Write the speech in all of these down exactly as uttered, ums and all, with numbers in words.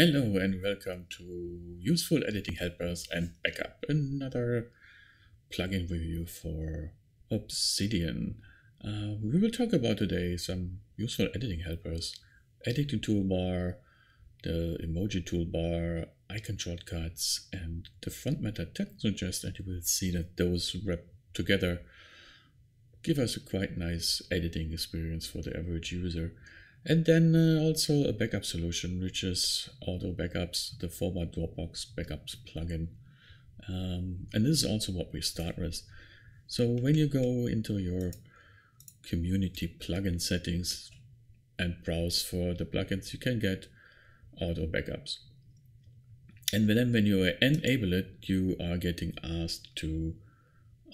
Hello and welcome to Useful Editing Helpers and Backup, another plugin review for Obsidian. Uh, we will talk about today some useful editing helpers, Editing Toolbar, the Emoji Toolbar, Icon Shortcuts, and the Frontmatter Tag Suggest, and you will see that those wrapped together give us a quite nice editing experience for the average user. And then uh, also a backup solution, which is Auto Backups, the former Dropbox Backups plugin. Um, and this is also what we start with. So when you go into your community plugin settings and browse for the plugins, you can get Auto Backups. And then when you enable it, you are getting asked to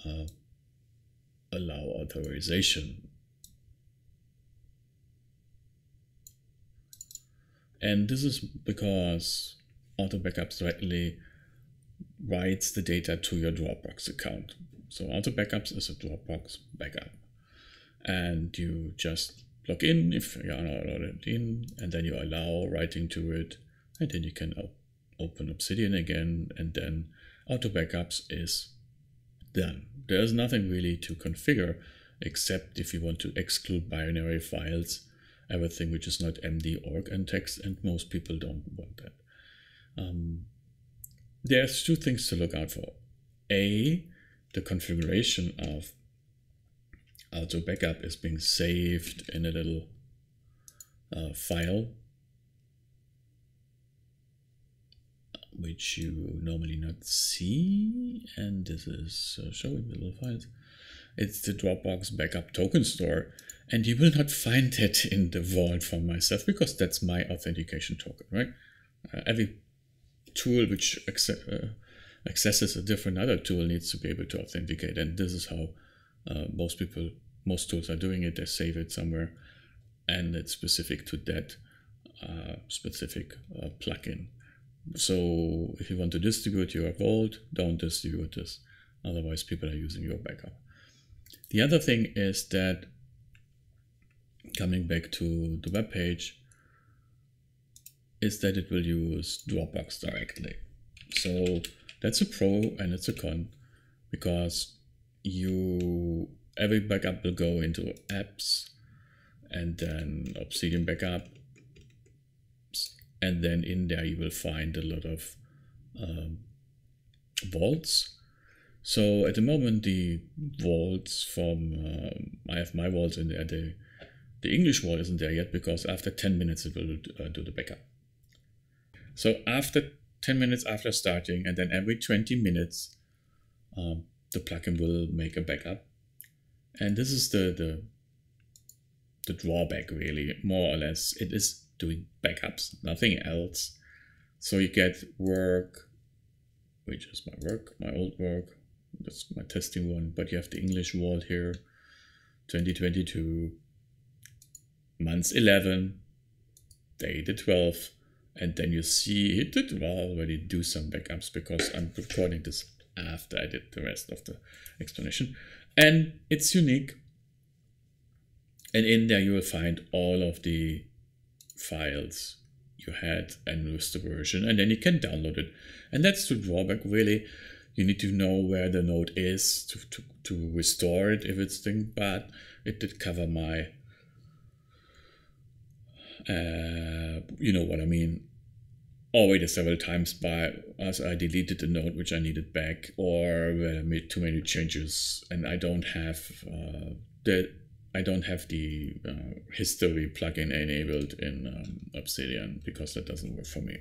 uh, allow authorization. And this is because Auto Backups directly writes the data to your Dropbox account. So Auto Backups is a Dropbox backup. And you just log in if you are not logged in, and then you allow writing to it. And then you can op open Obsidian again, and then Auto Backups is done. There's nothing really to configure, except if you want to exclude binary files, everything which is not M D, org, and text, and most people don't want that. Um, there's two things to look out for. A, the configuration of Auto Backup is being saved in a little uh, file, which you normally not see, and this is uh, showing the little files. It's the Dropbox Backup Token Store, and you will not find that in the vault from myself, because that's my authentication token, right? Uh, every tool which acce uh, accesses a different other tool needs to be able to authenticate, and this is how uh, most people, most tools are doing it. They save it somewhere, and it's specific to that uh, specific uh, plugin. So if you want to distribute your vault, don't distribute this. Otherwise, people are using your backup. The other thing is that, coming back to the web page, is that it will use Dropbox directly. So that's a pro and it's a con, because you every backup will go into apps, and then Obsidian Backups, and then in there you will find a lot of um, vaults. So at the moment, the vaults from um, I have my vaults in there. The, the English vault isn't there yet, because after ten minutes it will uh, do the backup. So after ten minutes after starting, and then every twenty minutes, um, the plugin will make a backup. And this is the the the drawback, really, more or less. It is doing backups, nothing else. So you get work, which is my work, my old work. That's my testing one, but you have the English vault here, twenty twenty-two, month eleven, day the twelfth, and then you see it did well already do some backups, because I'm recording this after I did the rest of the explanation. And it's unique. And in there you will find all of the files you had and with the version, and then you can download it. And that's the drawback, really. You need to know where the node is to, to, to restore it if it's thing, but it did cover my, uh, you know what I mean, already several times, by as I deleted the node which I needed back, or uh, made too many changes, and I don't have uh, the I don't have the uh, history plugin enabled in um, Obsidian, because that doesn't work for me.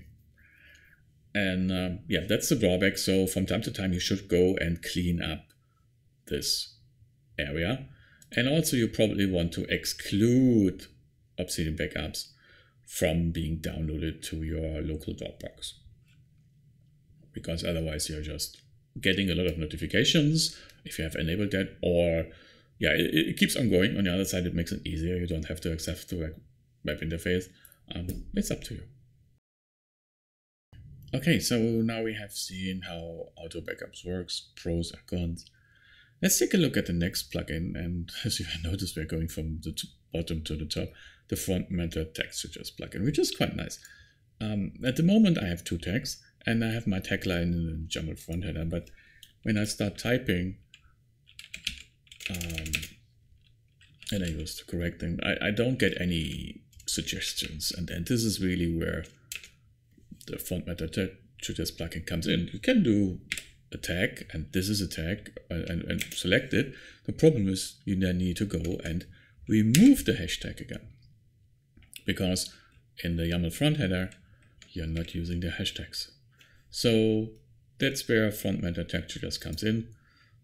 And um, yeah, that's the drawback. So from time to time, you should go and clean up this area. And also you probably want to exclude Obsidian Backups from being downloaded to your local Dropbox, because otherwise you're just getting a lot of notifications if you have enabled that, or yeah, it, it keeps on going. On the other side, it makes it easier. You don't have to accept the web interface. Um, it's up to you. Okay, so now we have seen how Auto Backups works, pros and cons. Let's take a look at the next plugin. And as you notice, we're going from the bottom to the top, the Frontmatter Tag Suggest plugin, which is quite nice. Um, at the moment, I have two tags, and I have my tag line in the YAML front header. But when I start typing, um, and I use the correct thing, I, I don't get any suggestions. And, and this is really where the Frontmatter Tag Suggest plugin comes in. You can do a tag, and this is a tag, and, and select it. The problem is you then need to go and remove the hashtag again, because in the YAML front header, you're not using the hashtags. So that's where Frontmatter Tag Suggest comes in.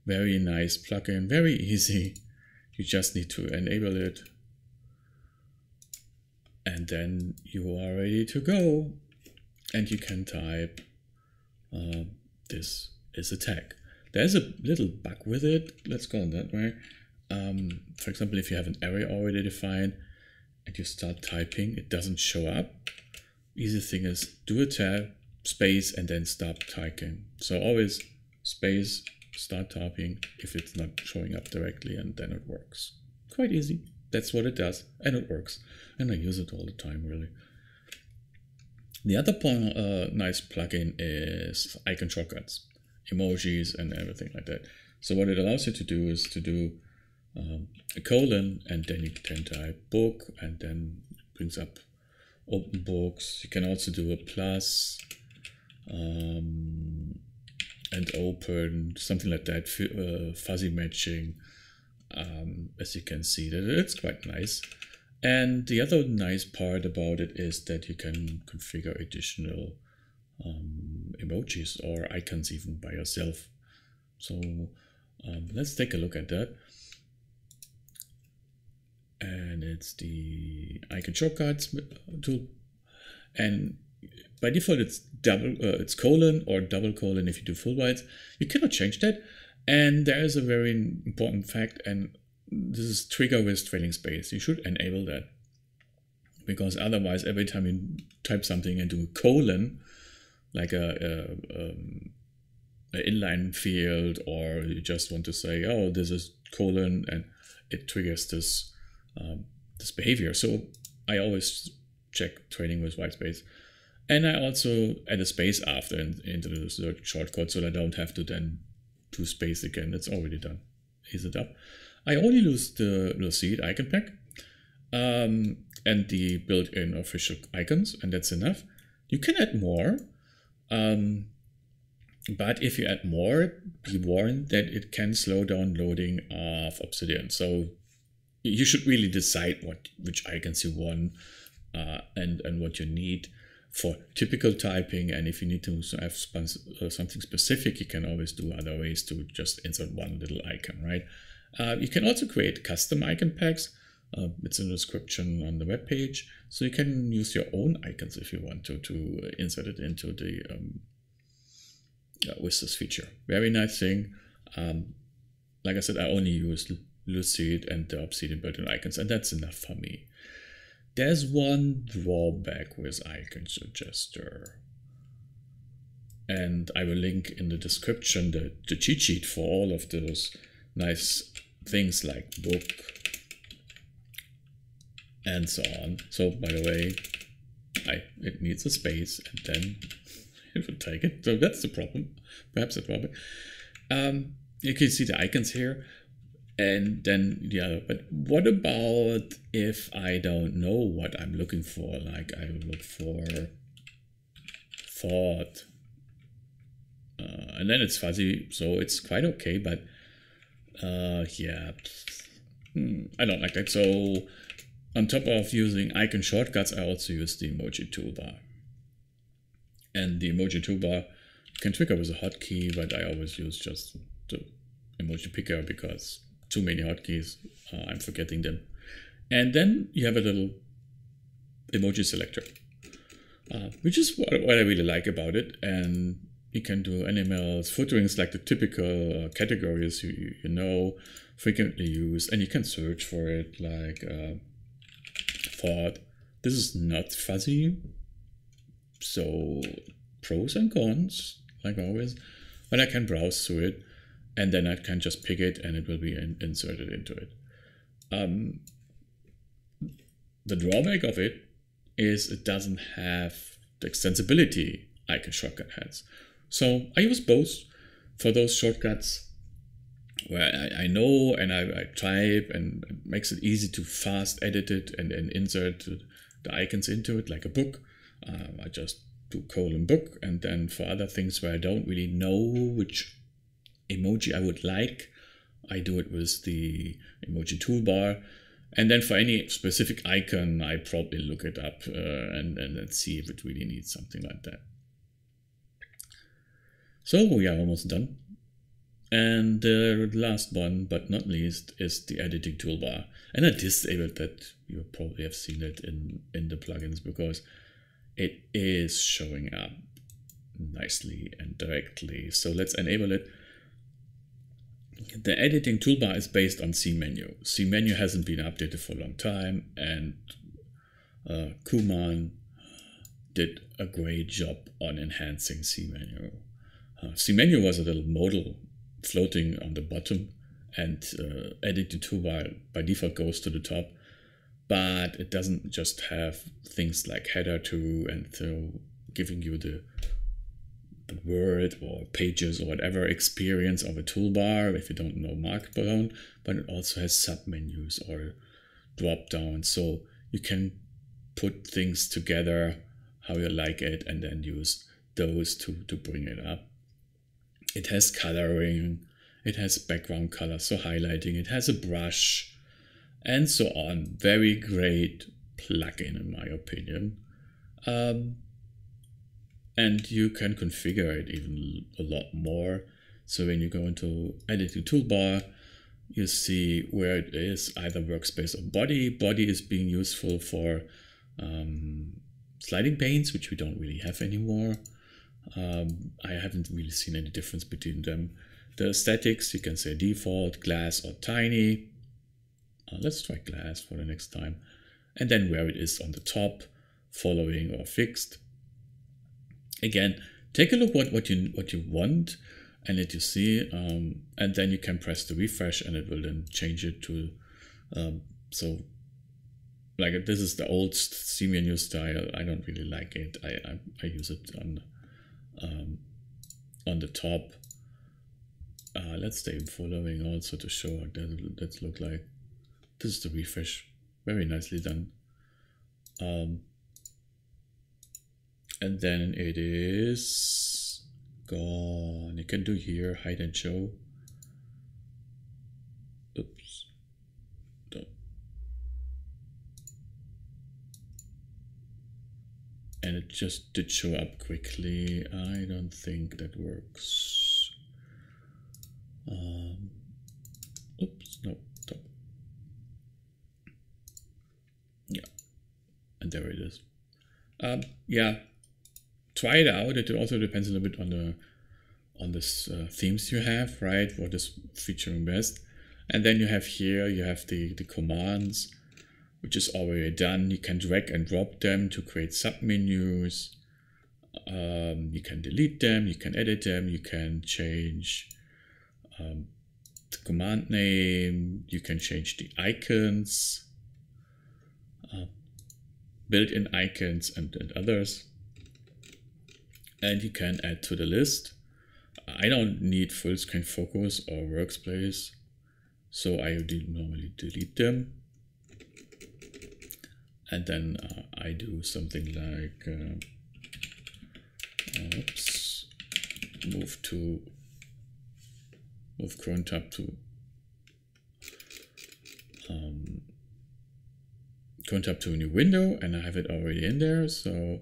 Very nice plugin, very easy. You just need to enable it, and then you are ready to go. And you can type, uh, this is a tag. There's a little bug with it. Let's go on that way. Um, for example, if you have an array already defined and you start typing, it doesn't show up. Easy thing is do a tab, space, and then stop typing. So always space, start typing if it's not showing up directly, and then it works. Quite easy. That's what it does, and it works. And I use it all the time, really. The other point, uh, nice plugin is Icon Shortcuts, emojis, and everything like that. So what it allows you to do is to do um, a colon, and then you can type book, and then it brings up open books. You can also do a plus, um, and open, something like that, f uh, fuzzy matching. Um, as you can see, that it's quite nice. And the other nice part about it is that you can configure additional um, emojis or icons even by yourself. So um, let's take a look at that. And it's the Icon Shortcuts tool. And by default, it's double, uh, it's colon or double colon if you do full bytes. You cannot change that. And there is a very important fact, and this is trigger with trailing space. You should enable that, because otherwise every time you type something and do a colon, like a, a, um, a inline field, or you just want to say, oh, this is colon, and it triggers this, um, this behavior. So I always check trailing with white space. And I also add a space after in, into the shortcode, so that I don't have to then do space again. It's already done. Ease it up. I only use the Lucide icon pack um, and the built-in official icons, and that's enough. You can add more, um, but if you add more, be warned that it can slow down loading of Obsidian. So you should really decide what which icons you want uh, and, and what you need for typical typing. And if you need to have something specific, you can always do other ways to just insert one little icon, right? Uh, you can also create custom icon packs. Uh, it's in the description on the web page, so you can use your own icons if you want to to insert it into the um, uh, with this feature. Very nice thing. Um, like I said, I only use Lucide and the Obsidian built-in icons, and that's enough for me. There's one drawback with Icon Suggester, and I will link in the description the, the cheat sheet for all of those nice things like book and so on. So by the way, I, it needs a space, and then it will take it. So that's the problem. Perhaps the problem. Um, you can see the icons here, and then the other. But what about if I don't know what I'm looking for? Like I look for thought, uh, and then it's fuzzy, so it's quite okay. But Uh, yeah, I don't like that. So on top of using Icon Shortcuts, I also use the Emoji Toolbar. And the Emoji Toolbar can trigger with a hotkey, but I always use just the Emoji Picker because too many hotkeys, uh, I'm forgetting them. And then you have a little emoji selector, uh, which is what, what I really like about it. And you can do animals, food rings, like the typical uh, categories you, you know, frequently use, and you can search for it like uh, thought. This is not fuzzy, so pros and cons, like always, but I can browse through it, and then I can just pick it, and it will be in inserted into it. Um, the drawback of it is it doesn't have the extensibility icon shortcut has. So I use both for those shortcuts where I, I know and I, I type, and it makes it easy to fast edit it and, and insert the icons into it like a book. Um, I just do colon book. And then for other things where I don't really know which emoji I would like, I do it with the emoji toolbar. And then for any specific icon, I probably look it up uh, and, and then see if it really needs something like that. So we are almost done. And the last one, but not least, is the editing toolbar. And I disabled that. You probably have seen it in, in the plugins because it is showing up nicely and directly. So let's enable it. The editing toolbar is based on cMenu. cMenu hasn't been updated for a long time, and uh, Kuman did a great job on enhancing cMenu. Uh, cMenu was a little modal floating on the bottom, and uh, editing toolbar by default goes to the top, but it doesn't just have things like header to and to giving you the the word or pages or whatever experience of a toolbar if you don't know Markdown, but it also has submenus or drop down, so you can put things together how you like it and then use those to, to bring it up. It has coloring, it has background color, so highlighting, it has a brush and so on. Very great plugin in my opinion. Um, And you can configure it even a lot more. So when you go into editing toolbar, you see where it is, either workspace or body. Body is being useful for um, sliding panes, which we don't really have anymore. Um, I haven't really seen any difference between them. The aesthetics, you can say default, glass or tiny. Uh, let's try glass for the next time. And then where it is on the top, following or fixed. Again, take a look what, what you what you want and let you see, um, and then you can press the refresh and it will then change it to, um, so like this is the old cMenu style. I don't really like it. I, I, I use it on, um, on the top. Uh, let's stay following also to show what that, that look like. This is the refresh, very nicely done. Um, And then it is gone. You can do here, hide and show. Oops. Don't. And it just did show up quickly. I don't think that works. Um, oops, no, stop. Yeah, and there it is. Um, yeah. Try it out. It also depends a little bit on the on this uh, themes you have, right? What is featuring best, and then you have here you have the the commands, which is already done. You can drag and drop them to create submenus. Um, you can delete them. You can edit them. You can change um, the command name. You can change the icons, uh, built-in icons, and, and others. And you can add to the list. I don't need full screen focus or workspace, so I do normally delete them. And then uh, I do something like, uh, oops, move to, move cron tab to, um, cron tab to a new window, and I have it already in there, so.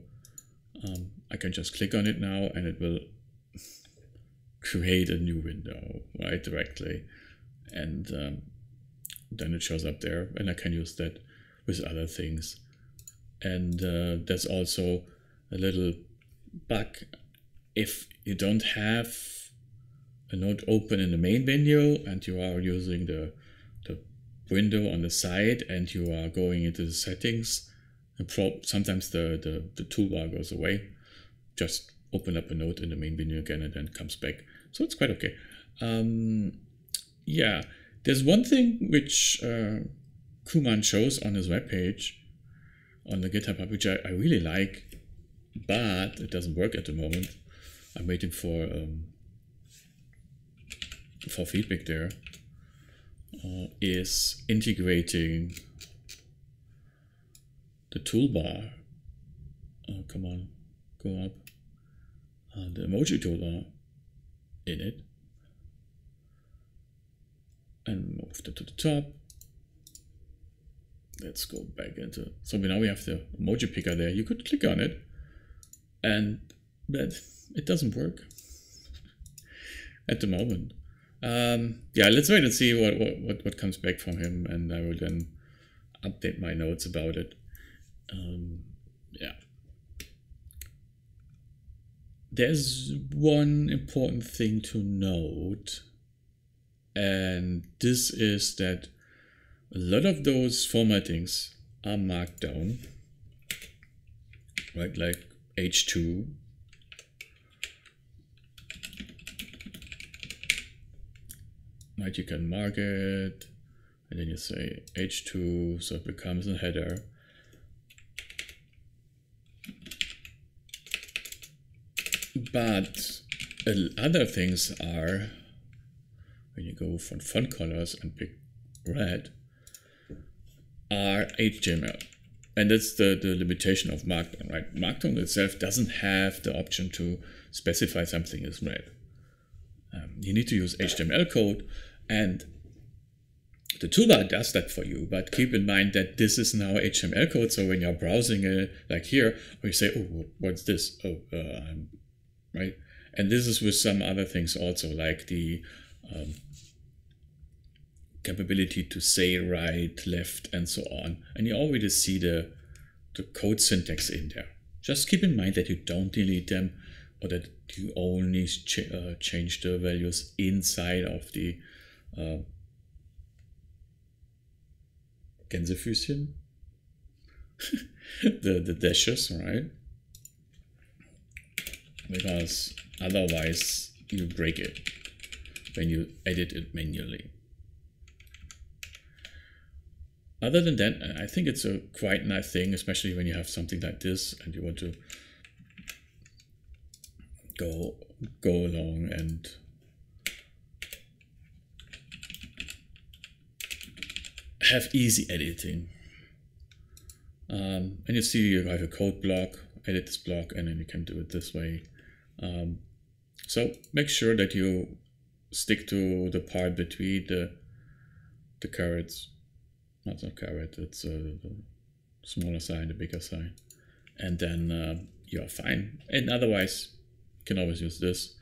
Um, I can just click on it now and it will create a new window, right, directly. And um, then it shows up there and I can use that with other things. And uh, there's also a little bug. If you don't have a node open in the main menu and you are using the, the window on the side and you are going into the settings, sometimes the, the, the toolbar goes away. Just open up a node in the main menu again and then comes back. So it's quite okay. Um, yeah, there's one thing which uh, Kuman shows on his webpage, on the GitHub, which I, I really like. but it doesn't work at the moment. I'm waiting for um, for feedback there. Uh, is integrating the toolbar. Oh, come on, go up. Uh, the emoji toolbar in it, and move that to the top. Let's go back into. So now we have the emoji picker there. You could click on it, and but it doesn't work at the moment. Um, yeah, let's wait and see what, what what comes back from him, and I will then update my notes about it. Um, yeah, there's one important thing to note, and this is that a lot of those formattings are Markdown, right? Like H two. Right, you can mark it, and then you say H two, so it becomes a header. But other things are, when you go from font colors and pick red, are H T M L. And that's the, the limitation of Markdown, right? Markdown itself doesn't have the option to specify something is red. Um, you need to use H T M L code, and the toolbar does that for you, but keep in mind that this is now H T M L code, so when you're browsing it, like here, or you say, oh, what's this? Oh, uh, I'm, right? And this is with some other things also, like the um, capability to say right, left, and so on. And you already see the, the code syntax in there. Just keep in mind that you don't delete them, or that you only ch uh, change the values inside of the uh, Gänsefüßchen, the, the dashes, right? Because otherwise you break it when you edit it manually. Other than that, I think it's a quite nice thing, especially when you have something like this and you want to go go along and have easy editing. Um, and you see you have a code block, edit this block, and then you can do it this way. Um, so make sure that you stick to the part between the the carrots. That's not carrot, it's uh, the smaller sign, the bigger sign. And then uh, you're fine. And otherwise, can always use this.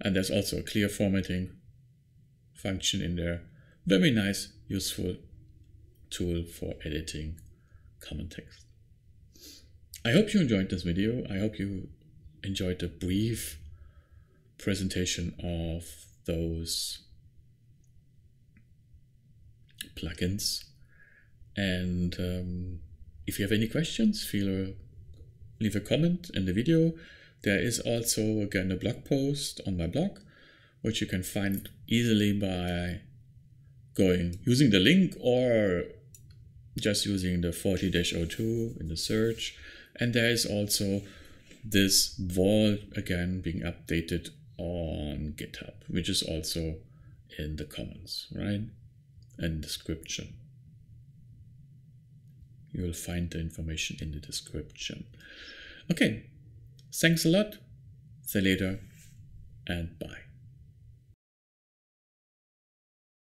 And there's also a clear formatting function in there. Very nice, useful tool for editing common text. I hope you enjoyed this video. I hope you enjoyed the brief presentation of those plugins. And um, if you have any questions, feel leave a comment in the video. There is also, again, a blog post on my blog, which you can find easily by going, using the link or just using the forty dash oh two in the search. And there is also this wall, again, being updated on GitHub, which is also in the comments, right? And description. You will find the information in the description. Okay. Thanks a lot, see you later, and bye.